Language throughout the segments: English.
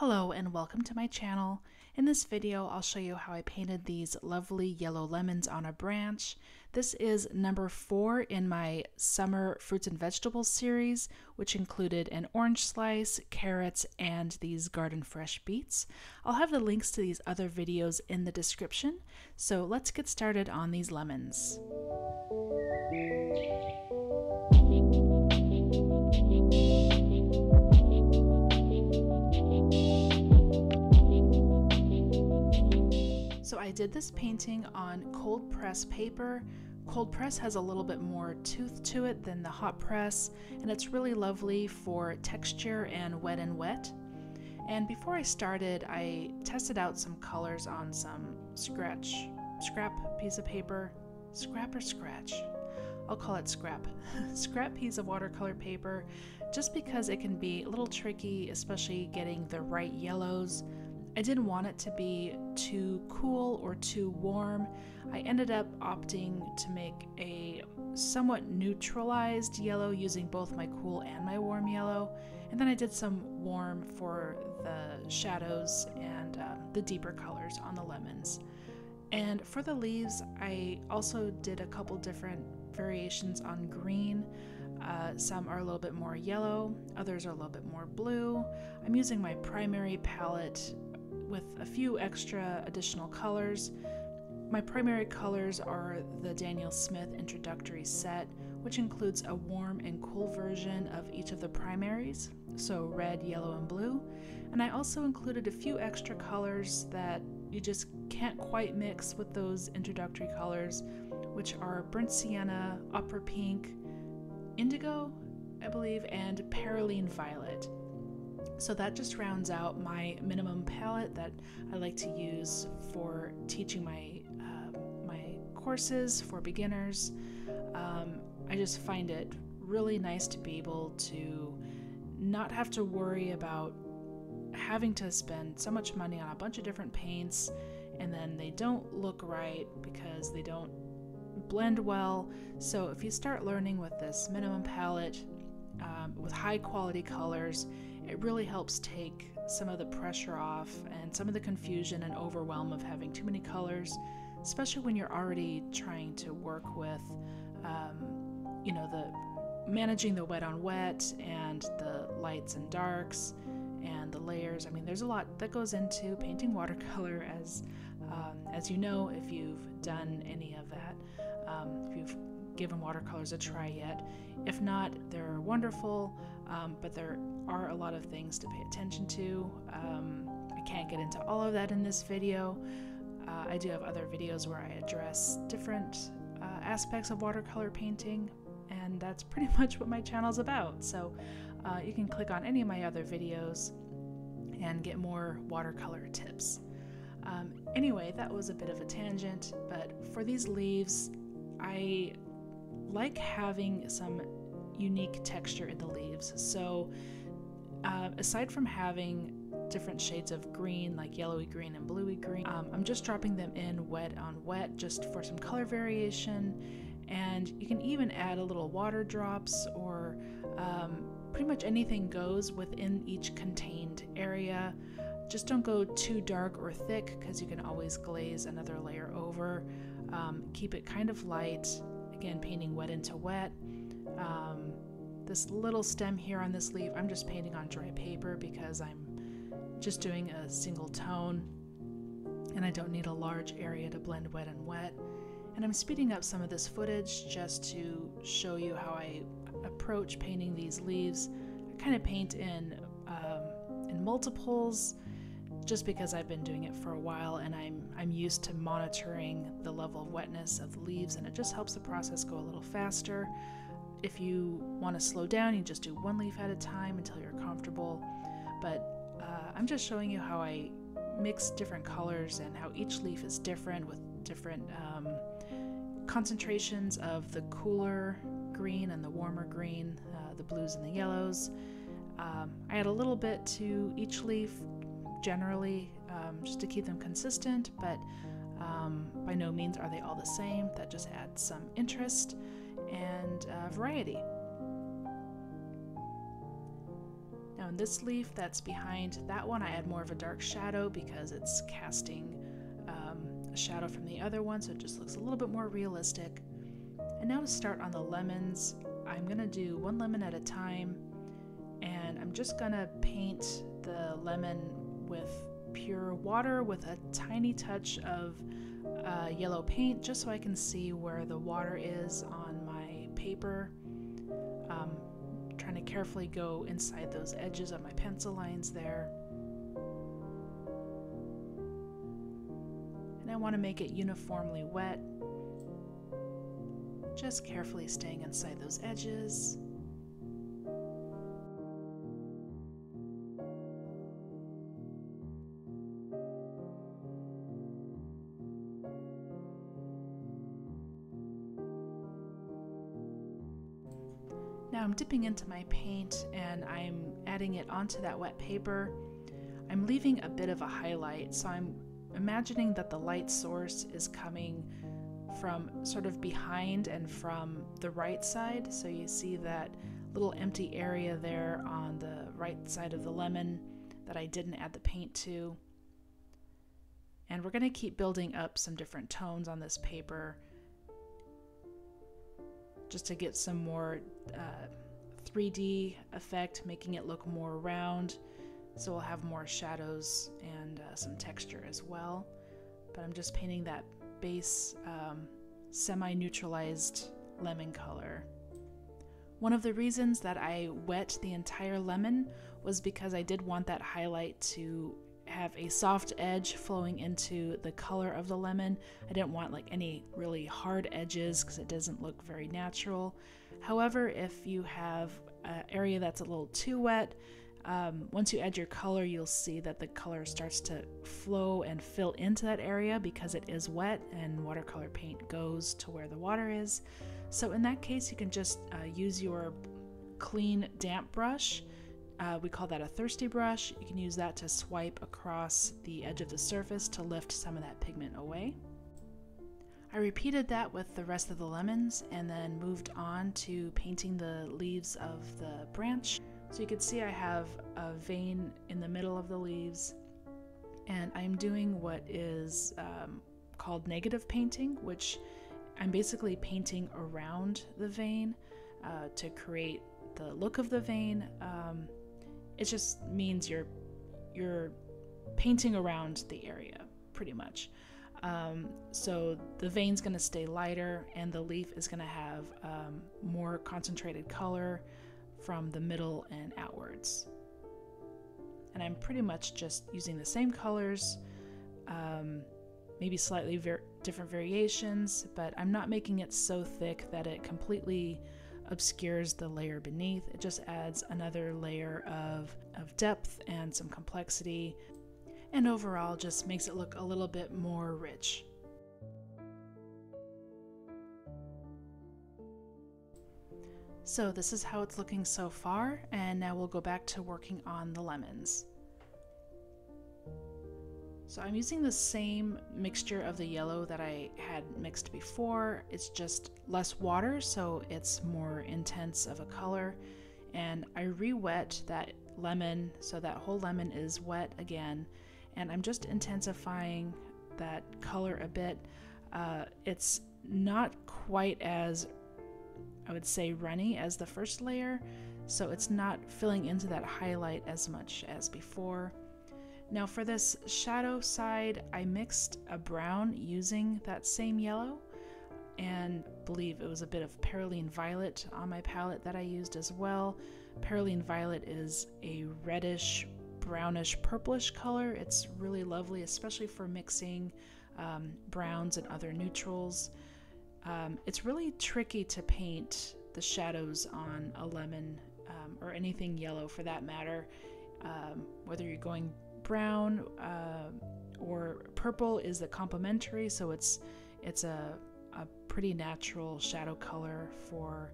Hello and welcome to my channel. In this video I'll show you how I painted these lovely yellow lemons on a branch. This is number 4 in my summer fruits and vegetables series, which included an orange slice, carrots, and these garden fresh beets. I'll have the links to these other videos in the description, so let's get started on these lemons. I did this painting on cold press paper. Cold press has a little bit more tooth to it than the hot press, and it's really lovely for texture and wet and wet. And before I started, I tested out some colors on some scrap piece of paper. Scrap or scratch? I'll call it scrap. Scrap piece of watercolor paper, just because it can be a little tricky, especially getting the right yellows. I didn't want it to be too cool or too warm. I ended up opting to make a somewhat neutralized yellow using both my cool and my warm yellow. And then I did some warm for the shadows and the deeper colors on the lemons. And for the leaves, I also did a couple different variations on green. Some are a little bit more yellow, others are a little bit more blue. I'm using my primary palette with a few extra additional colors. My primary colors are the Daniel Smith introductory set, which includes a warm and cool version of each of the primaries, so red, yellow, and blue. And I also included a few extra colors that you just can't quite mix with those introductory colors, which are burnt sienna, opera pink, indigo, I believe, and Perylene Violet. So that just rounds out my minimum palette that I like to use for teaching my courses for beginners. I just find it really nice to be able to not have to worry about having to spend so much money on a bunch of different paints and then they don't look right because they don't blend well. So if you start learning with this minimum palette with high quality colors, it really helps take some of the pressure off and some of the confusion and overwhelm of having too many colors, especially when you're already trying to work with, you know, the managing the wet on wet and the lights and darks and the layers. I mean, there's a lot that goes into painting watercolor, as you know, if you've done any of that, if you've given watercolors a try yet. If not, they're wonderful, but there are a lot of things to pay attention to. I can't get into all of that in this video. I do have other videos where I address different aspects of watercolor painting, and that's pretty much what my channel's about. So you can click on any of my other videos and get more watercolor tips. Anyway, that was a bit of a tangent, but for these leaves, I like having some unique texture in the leaves. So aside from having different shades of green, like yellowy green and bluey green, I'm just dropping them in wet on wet just for some color variation. And you can even add a little water drops, or pretty much anything goes within each contained area. Just don't go too dark or thick because you can always glaze another layer over. Keep it kind of light. Again, painting wet into wet. This little stem here on this leaf, I'm just painting on dry paper because I'm just doing a single tone and I don't need a large area to blend wet and wet. And I'm speeding up some of this footage just to show you how I approach painting these leaves. I kind of paint in multiples just because I've been doing it for a while and I'm used to monitoring the level of wetness of the leaves, and it just helps the process go a little faster. If you want to slow down, you just do one leaf at a time until you're comfortable. But I'm just showing you how I mix different colors and how each leaf is different with different concentrations of the cooler green and the warmer green, the blues and the yellows. I add a little bit to each leaf generally, just to keep them consistent, but by no means are they all the same. That just adds some interest and variety. Now on this leaf that's behind that one, I add more of a dark shadow because it's casting a shadow from the other one, so it just looks a little bit more realistic. And now to start on the lemons, I'm gonna do one lemon at a time, and I'm just gonna paint the lemon with pure water with a tiny touch of yellow paint, just so I can see where the water is on my paper. Trying to carefully go inside those edges of my pencil lines there. And I want to make it uniformly wet, just carefully staying inside those edges. Now I'm dipping into my paint and I'm adding it onto that wet paper. I'm leaving a bit of a highlight, so I'm imagining that the light source is coming from sort of behind and from the right side. So you see that little empty area there on the right side of the lemon that I didn't add the paint to. And we're going to keep building up some different tones on this paper, just to get some more 3D effect, making it look more round, so we'll have more shadows and some texture as well. But I'm just painting that base semi-neutralized lemon color. One of the reasons that I wet the entire lemon was because I did want that highlight to have a soft edge flowing into the color of the lemon. I didn't want like any really hard edges because it doesn't look very natural. However, if you have an area that's a little too wet, once you add your color, you'll see that the color starts to flow and fill into that area because it is wet and watercolor paint goes to where the water is. So in that case, you can just use your clean damp brush. We call that a thirsty brush. You can use that to swipe across the edge of the surface to lift some of that pigment away. I repeated that with the rest of the lemons and then moved on to painting the leaves of the branch. So you can see I have a vein in the middle of the leaves, and I'm doing what is called negative painting, which I'm basically painting around the vein to create the look of the vein. It just means you're painting around the area, pretty much. So the vein's gonna stay lighter and the leaf is gonna have more concentrated color from the middle and outwards. And I'm pretty much just using the same colors, maybe slightly different variations, but I'm not making it so thick that it completely obscures the layer beneath. It just adds another layer of depth and some complexity, and overall just makes it look a little bit more rich. So this is how it's looking so far, and now we'll go back to working on the lemons. So I'm using the same mixture of the yellow that I had mixed before. It's just less water, so it's more intense of a color. And I re-wet that lemon, so that whole lemon is wet again. And I'm just intensifying that color a bit. It's not quite as, I would say, runny as the first layer, so it's not filling into that highlight as much as before. Now for this shadow side, I mixed a brown using that same yellow, and I believe it was a bit of Perylene Violet on my palette that I used as well. Perylene Violet is a reddish, brownish, purplish color. It's really lovely, especially for mixing browns and other neutrals. It's really tricky to paint the shadows on a lemon or anything yellow for that matter, whether you're going brown or purple is the complementary, so it's a pretty natural shadow color for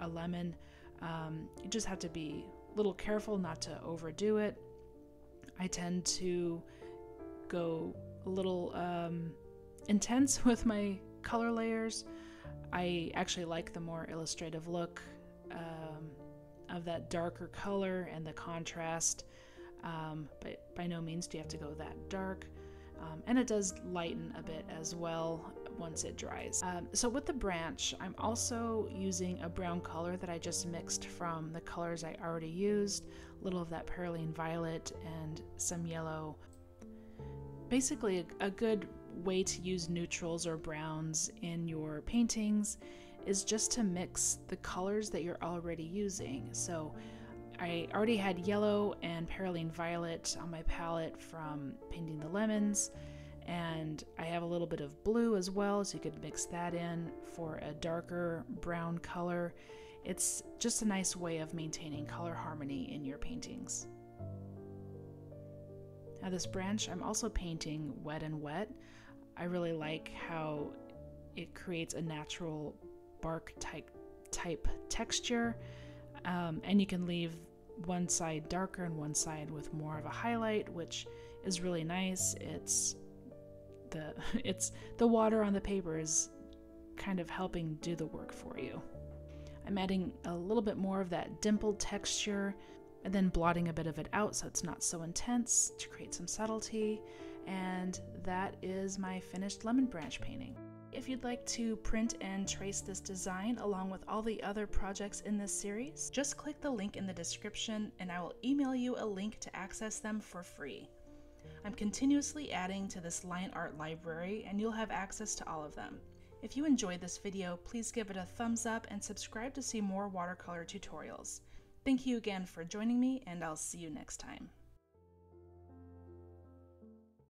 a lemon. You just have to be a little careful not to overdo it. I tend to go a little intense with my color layers. I actually like the more illustrative look of that darker color and the contrast, but by no means do you have to go that dark. And it does lighten a bit as well once it dries. So with the branch, I'm also using a brown color that I just mixed from the colors I already used, a little of that Perylene Violet and some yellow. Basically a good way to use neutrals or browns in your paintings is just to mix the colors that you're already using. So I already had yellow and Perylene Violet on my palette from painting the lemons, and I have a little bit of blue as well, so you could mix that in for a darker brown color. It's just a nice way of maintaining color harmony in your paintings. Now this branch, I'm also painting wet and wet. I really like how it creates a natural bark type texture, and you can leave one side darker and one side with more of a highlight, which is really nice. It's the water on the paper is kind of helping do the work for you. I'm adding a little bit more of that dimpled texture and then blotting a bit of it out so it's not so intense to create some subtlety. And that is my finished lemon branch painting. If you'd like to print and trace this design along with all the other projects in this series, just click the link in the description and I will email you a link to access them for free. I'm continuously adding to this line art library and you'll have access to all of them. If you enjoyed this video, please give it a thumbs up and subscribe to see more watercolor tutorials. Thank you again for joining me, and I'll see you next time.